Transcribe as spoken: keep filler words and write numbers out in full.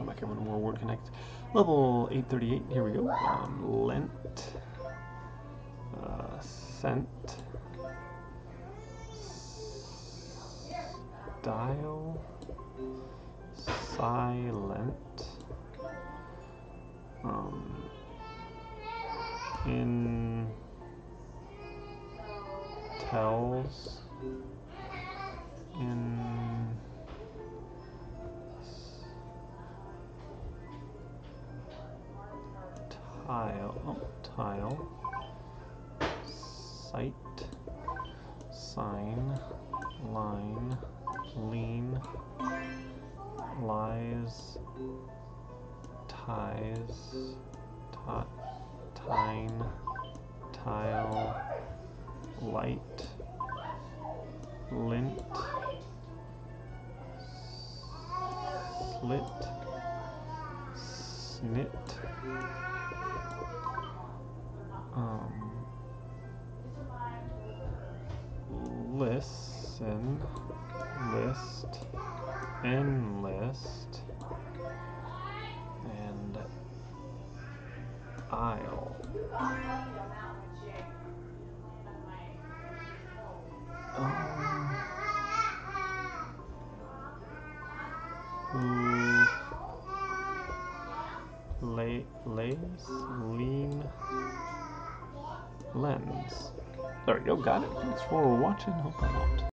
welcome back everyone to more Word Connect. Level eight thirty-eight, here we go. Um, lent, uh, sent, style, silent, um, in, tells, in, tile, oh, tile, sight, sign, line, lean, lies, ties, tot, tine, tile, light, lint, slit, snit, Um, listen, list, enlist, and aisle. Um, lay, lays, lean, lens. There we go, got it. Thanks for watching. Hope that helped.